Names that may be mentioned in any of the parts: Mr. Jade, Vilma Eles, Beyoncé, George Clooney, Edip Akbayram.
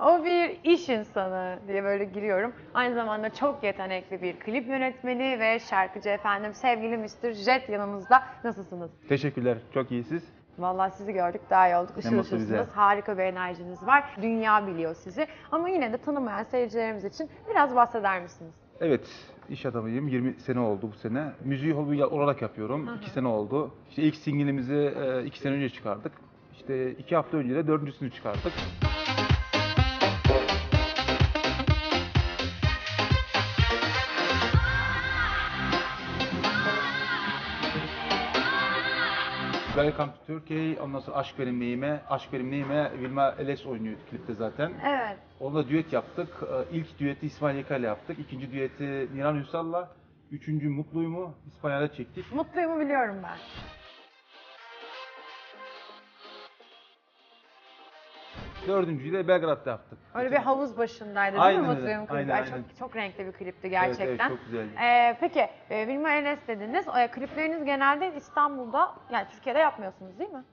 O bir iş insanı diye böyle giriyorum. Aynı zamanda çok yetenekli bir klip yönetmeni ve şarkıcı efendim. Sevgili Mr. Jade yanımızda. Nasılsınız? Teşekkürler. Çok iyi siz. Vallahi sizi gördük daha iyi olduk. Işıl ışılsınız. Harika bir enerjiniz var. Dünya biliyor sizi. Ama yine de tanımayan seyircilerimiz için biraz bahseder misiniz? Evet, iş adamıyım. 20 sene oldu bu sene. Müziği hobi olarak yapıyorum. 2 sene oldu. İşte ilk single'imizi 2 sene önce çıkardık. İşte 2 hafta önce de 4.'sünü çıkardık. Welcome to Turkey, ondan sonra Aşk Benim Neyime, Vilma Eles oynuyor klipte zaten. Evet. Onunla düet yaptık. İlk düeti İsmail Yeka'yla yaptık. İkinci düeti Niran Hüsal'la. Üçüncü Mutluyum'u İspanya'da çektik. Mutluyum'u biliyorum ben. Dördüncüyü de Belgrad'da yaptık. Öyle bir havuz başındaydı değil mi Mutluyum klibi? Aynen. Çok renkli bir klipti gerçekten. Evet, evet, çok güzeldi. Peki, Vilma Enes dediniz. Klipleriniz genelde İstanbul'da, yani Türkiye'de yapmıyorsunuz değil mi?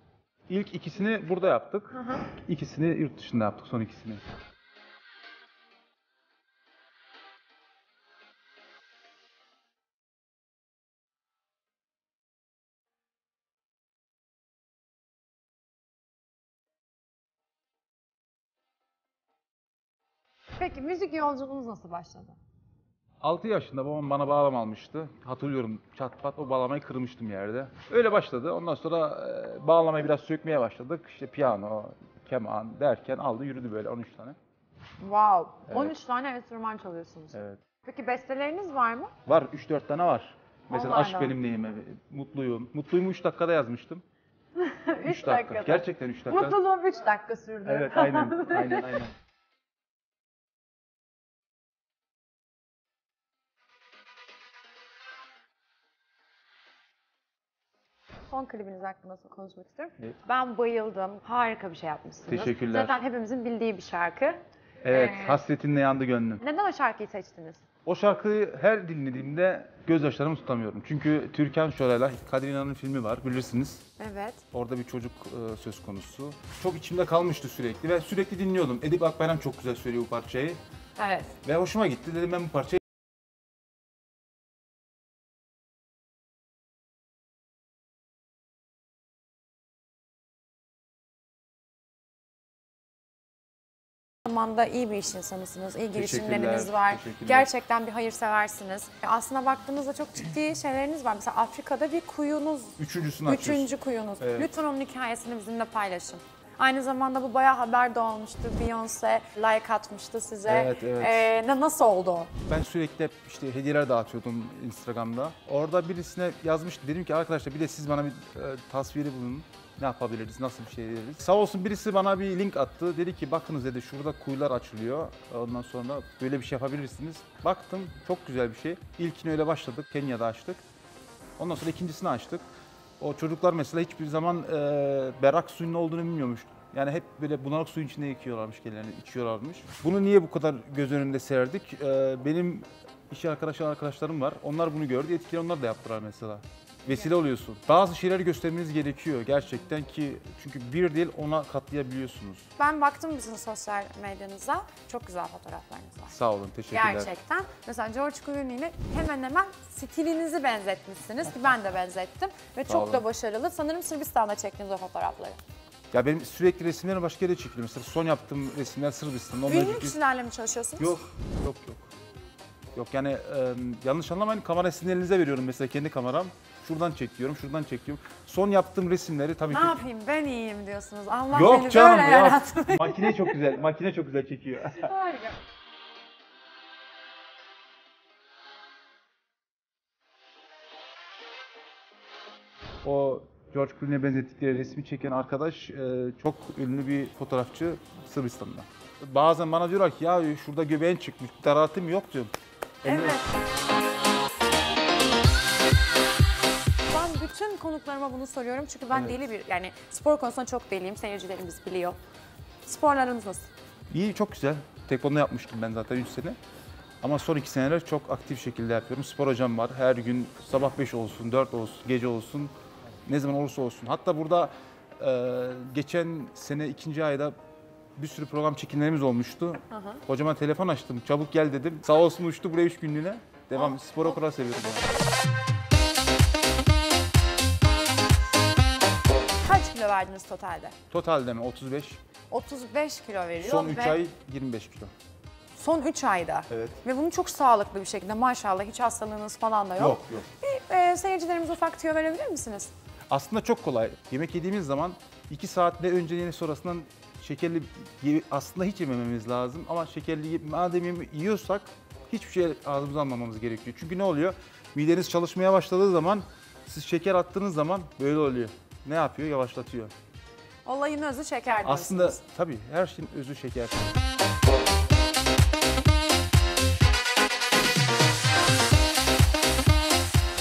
İlk ikisini burada yaptık. Hı-hı. İkisini yurt dışında yaptık, son ikisini. Peki müzik yolculuğunuz nasıl başladı? 6 yaşında babam bana bağlama almıştı. Hatırlıyorum çat pat o bağlamayı kırmıştım yerde. Öyle başladı. Ondan sonra bağlamayı biraz sökmeye başladık. İşte piyano, keman derken aldı yürüdü böyle 13 tane. Wow. Evet. 13 tane enstrüman çalıyorsunuz. Evet. Peki besteleriniz var mı? Var. 3-4 tane var. Mesela Aşk Benim Neyime, Mutluyum. Mutluyum'u 3 dakikada yazmıştım. 3 dakika. Gerçekten 3 dakika. Mutluluğum 3 dakika sürdü. Evet aynen. Aynen. Son klibiniz hakkında konuşmak istiyorum. Evet. Ben bayıldım. Harika bir şey yapmışsınız. Teşekkürler. Zaten hepimizin bildiği bir şarkı. Evet, hasretinle yandı gönlüm. Neden o şarkıyı seçtiniz? O şarkıyı her dinlediğimde gözyaşlarımı tutamıyorum. Çünkü Türkan Şoray'la Kadir İnan'ın filmi var, bilirsiniz. Evet. Orada bir çocuk söz konusu. Çok içimde kalmıştı sürekli ve sürekli dinliyordum. Edip Akbayram çok güzel söylüyor bu parçayı. Evet. Ve hoşuma gitti. Dedim ben bu parçayı zamanda iyi bir iş insanısınız, iyi girişimleriniz var. Gerçekten bir hayırseversiniz. Aslına baktığınızda çok ciddi şeyleriniz var. Mesela Afrika'da bir kuyunuz, üçüncü kuyunuz. Evet. Lütfen onun hikayesini bizimle paylaşın. Aynı zamanda bu bayağı haber de olmuştu. Beyoncé like atmıştı size. Evet, evet. Nasıl oldu o? Ben sürekli işte hediyeler dağıtıyordum Instagram'da. Orada birisine yazmıştı. Dedim ki arkadaşlar bir de siz bana bir tasviri bulun. Ne yapabiliriz, nasıl bir şey ederiz? Sağ olsun birisi bana bir link attı. Dedi ki bakınız dedi şurada kuyular açılıyor. Ondan sonra böyle bir şey yapabilirsiniz. Baktım çok güzel bir şey. İlkini öyle başladık. Kenya'da açtık. Ondan sonra ikincisini açtık. O çocuklar mesela hiçbir zaman berrak suyun ne olduğunu bilmiyormuş. Yani hep böyle bunalık suyun içinde yıkıyorlarmış, kendilerini içiyorlarmış. Bunu niye bu kadar göz önünde serdik? Benim iş arkadaşlarım var. Onlar bunu gördü. Etkileri onlar da yaptılar mesela. Vesile oluyorsun. Bazı şeyleri göstermeniz gerekiyor gerçekten ki çünkü bir değil ona katlayabiliyorsunuz. Ben baktım bizim sosyal medyanıza. Çok güzel fotoğraflarınız var. Sağ olun, teşekkürler. Gerçekten. Mesela George Clooney ile hemen hemen stilinizi benzetmişsiniz ki ben de benzettim. Ve çok da başarılı. Sanırım Sırbistan'da çektiğiniz o fotoğrafları. Ya benim sürekli resimlerim başka yere çekiliyor. Mesela son yaptığım resimler Sırbistan'da. Ünlü kişilerle mi çalışıyorsunuz? Yok. Yok yani yanlış anlamayın kamera sizin elinize veriyorum mesela kendi kameram. Şuradan çekiyorum, şuradan çekiyorum. Son yaptığım resimleri tabii ki... Ne yapayım, ben iyiyim diyorsunuz. Allah yok beni canım, böyle yarattı. Makine çok güzel, makine çok güzel çekiyor. Harika. O George Clooney'e benzettikleri resmi çeken arkadaş çok ünlü bir fotoğrafçı Sırbistan'da. Bazen bana diyorlar ki ya şurada göbeğin çıkmış, bir taratım yok diyorum. Evet. Bütün konuklarıma bunu soruyorum çünkü ben deli bir, yani spor konusunda çok deliyim, seyircilerimiz biliyor. Sporlarınız nasıl? İyi, çok güzel. Tekvando yapmıştım ben zaten 3 sene. Ama son 2 seneler çok aktif şekilde yapıyorum. Spor hocam var, her gün sabah 5 olsun, 4 olsun, gece olsun, ne zaman olursa olsun. Hatta burada geçen sene 2. ayda bir sürü program çekimlerimiz olmuştu. Aha. Hocama telefon açtım, çabuk gel dedim. Sağ olsun uçtu buraya 3 günlüğüne. Devam, spor okula seviyorum. Kaç kilo verdiniz totalde? Totalde mi? 35. 35 kilo veriyor. Son 3 ay 25 kilo. Son 3 ayda. Evet. Ve bunu çok sağlıklı bir şekilde, maşallah, hiç hastalığınız falan da yok. Yok, yok. Bir seyircilerimize ufak tüyo verebilir misiniz? Aslında çok kolay. Yemek yediğimiz zaman 2 saatte önceliğine sonrasından şekerli aslında hiç yemememiz lazım. Ama şekerli madem yiyorsak hiçbir şey ağzımıza almamamız gerekiyor. Çünkü ne oluyor? Mideniz çalışmaya başladığı zaman, siz şeker attığınız zaman böyle oluyor. Ne yapıyor? Yavaşlatıyor. Olayın özü şeker diyorsunuz. Aslında tabii her şeyin özü şeker.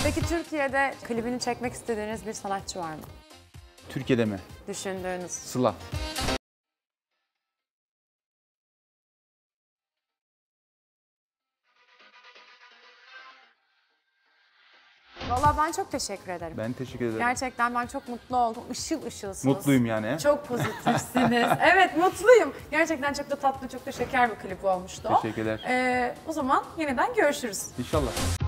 Peki Türkiye'de klibini çekmek istediğiniz bir sanatçı var mı? Türkiye'de mi? Düşündüğünüz. Sıla. Vallahi ben çok teşekkür ederim. Ben teşekkür ederim. Gerçekten ben çok mutlu oldum. Işıl ışılsınız. Mutluyum yani. Çok pozitifsiniz. Evet, mutluyum. Gerçekten çok da tatlı, çok da şeker bir klip olmuştu. Teşekkürler. O zaman yeniden görüşürüz. İnşallah.